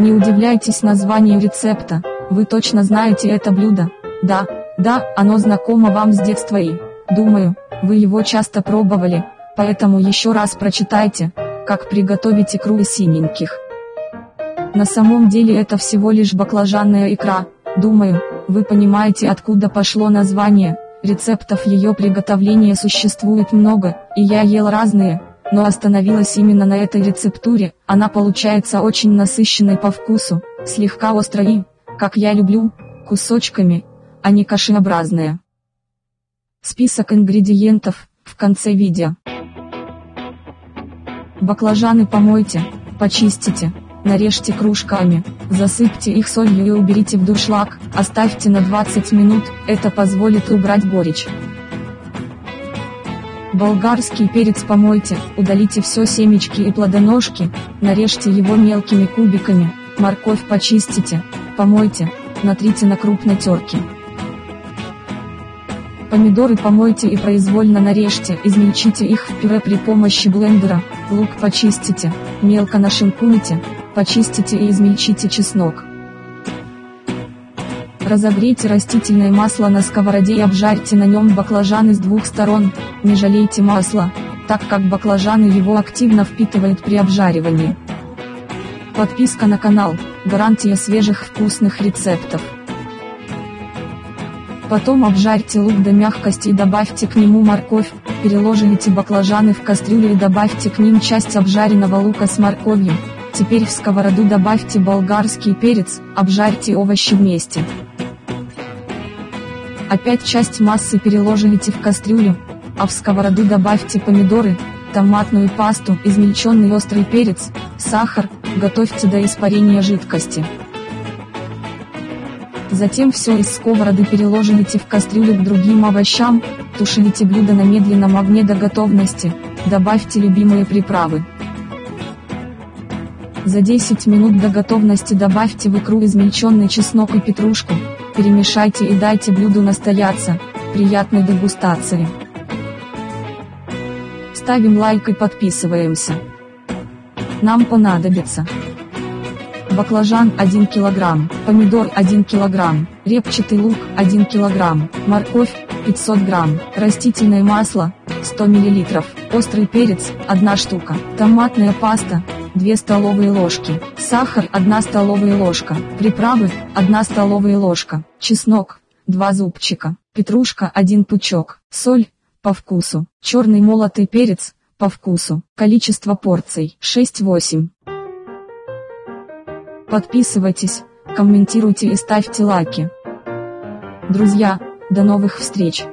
Не удивляйтесь названию рецепта, вы точно знаете это блюдо. Да, оно знакомо вам с детства и, думаю, вы его часто пробовали, поэтому еще раз прочитайте, как приготовить икру из синеньких. На самом деле это всего лишь баклажанная икра, думаю, вы понимаете, откуда пошло название. Рецептов ее приготовления существует много, и я ел разные, но остановилась именно на этой рецептуре. Она получается очень насыщенной по вкусу, слегка острой и, как я люблю, кусочками, а не кашеобразная. Список ингредиентов в конце видео. Баклажаны помойте, почистите, нарежьте кружками, засыпьте их солью и уберите в дуршлаг, оставьте на 20 минут, это позволит убрать горечь. Болгарский перец помойте, удалите все семечки и плодоножки, нарежьте его мелкими кубиками, морковь почистите, помойте, натрите на крупной терке. Помидоры помойте и произвольно нарежьте, измельчите их в пюре при помощи блендера, лук почистите, мелко нашинкуйте, почистите и измельчите чеснок. Разогрейте растительное масло на сковороде и обжарьте на нем баклажаны с двух сторон, не жалейте масла, так как баклажаны его активно впитывают при обжаривании. Подписка на канал, гарантия свежих вкусных рецептов. Потом обжарьте лук до мягкости и добавьте к нему морковь, переложите баклажаны в кастрюлю и добавьте к ним часть обжаренного лука с морковью, теперь в сковороду добавьте болгарский перец, обжарьте овощи вместе. Опять часть массы переложите в кастрюлю, а в сковороду добавьте помидоры, томатную пасту, измельченный острый перец, сахар, готовьте до испарения жидкости. Затем все из сковороды переложите в кастрюлю к другим овощам, тушите блюдо на медленном огне до готовности, добавьте любимые приправы. За 10 минут до готовности добавьте в икру измельченный чеснок и петрушку, перемешайте и дайте блюду настояться. Приятной дегустации! Ставим лайк и подписываемся. Нам понадобится: баклажан 1 кг, помидор 1 кг, репчатый лук 1 кг, морковь 500 грамм, растительное масло 100 мл, острый перец 1 штука, томатная паста 2 столовые ложки, сахар 1 столовая ложка, приправы 1 столовая ложка, чеснок 2 зубчика, петрушка 1 пучок, соль по вкусу, черный молотый перец по вкусу. Количество порций 6-8. Подписывайтесь, комментируйте и ставьте лайки. Друзья, до новых встреч!